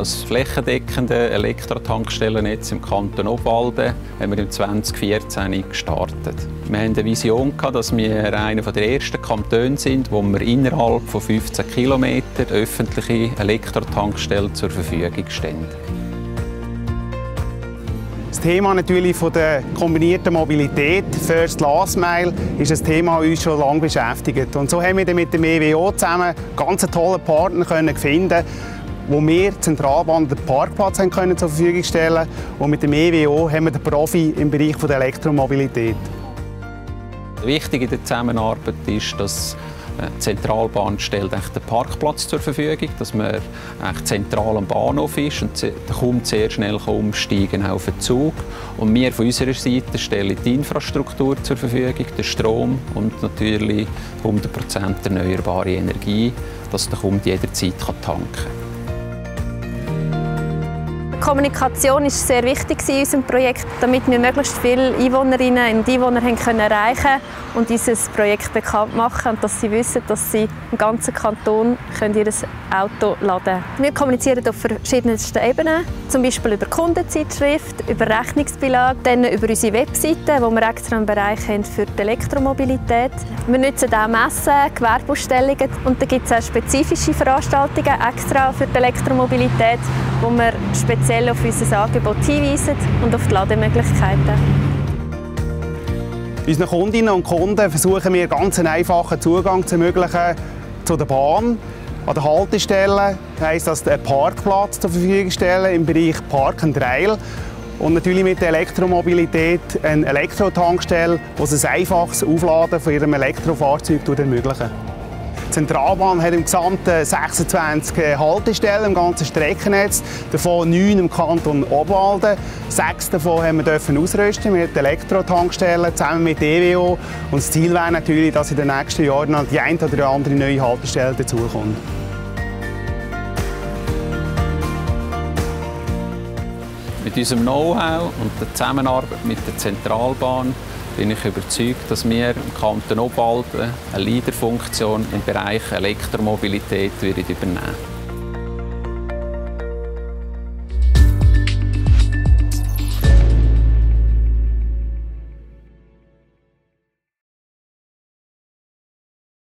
das flächendeckende Elektrotankstellennetz im Kanton Obwalden haben wir im 2014 gestartet. Wir haben eine Vision gehabt, dass wir einer der ersten Kantone sind, wo wir innerhalb von 15 km öffentliche Elektrotankstellen zur Verfügung stellen. Das Thema natürlich von der kombinierten Mobilität, First Last Mile, ist ein Thema, das uns schon lange beschäftigt. Und so haben wir mit dem EWO zusammen ganz einen tollen Partner finden, wo wir die Zentralbahn den Parkplatz haben können zur Verfügung stellen. Und mit dem EWO haben wir den Profi im Bereich der Elektromobilität. Wichtig in der Zusammenarbeit ist, dass die Zentralbahn stellt den Parkplatz zur Verfügung, dass man zentral am Bahnhof ist und der KUM sehr schnell umsteigen auf den Zug. Und wir von unserer Seite stellen die Infrastruktur zur Verfügung, den Strom und natürlich 100% erneuerbare Energie, dass der KUM jederzeit tanken kann. Die Kommunikation war sehr wichtig in unserem Projekt, damit wir möglichst viele Einwohnerinnen und Einwohner erreichen konnten und dieses Projekt bekannt machen und dass sie wissen, dass sie im ganzen Kanton ihr Auto laden können. Wir kommunizieren auf verschiedensten Ebenen, zum Beispiel über Kundenzeitschrift, über Rechnungsbelag, dann über unsere Webseite, wo wir extra einen Bereich haben für die Elektromobilität. Wir nutzen auch Messen, Gewerbeausstellungen und da gibt es auch spezifische Veranstaltungen extra für die Elektromobilität, wo wir speziell auf unser Angebot hinweisen und auf die Lademöglichkeiten. Unseren Kundinnen und Kunden versuchen wir ganz einen einfachen Zugang zu ermöglichen zu der Bahn, an der Haltestelle, das heisst, dass der Parkplatz zur Verfügung stellen im Bereich Park und Rail und natürlich mit der Elektromobilität eine Elektrotankstelle, die ein einfaches Aufladen von ihrem Elektrofahrzeug ermöglichen. Die Zentralbahn hat im gesamten 26 Haltestellen im ganzen Streckennetz, davon 9 im Kanton Obwalden. 6 davon haben wir ausrüsten mit Elektrotankstellen zusammen mit EWO. Und das Ziel wäre natürlich, dass in den nächsten Jahren die eine oder andere neue Haltestelle dazukommt. Mit unserem Know-how und der Zusammenarbeit mit der Zentralbahn bin ich überzeugt, dass wir im Kanton Obwalden eine Leaderfunktion im Bereich Elektromobilität übernehmen würden.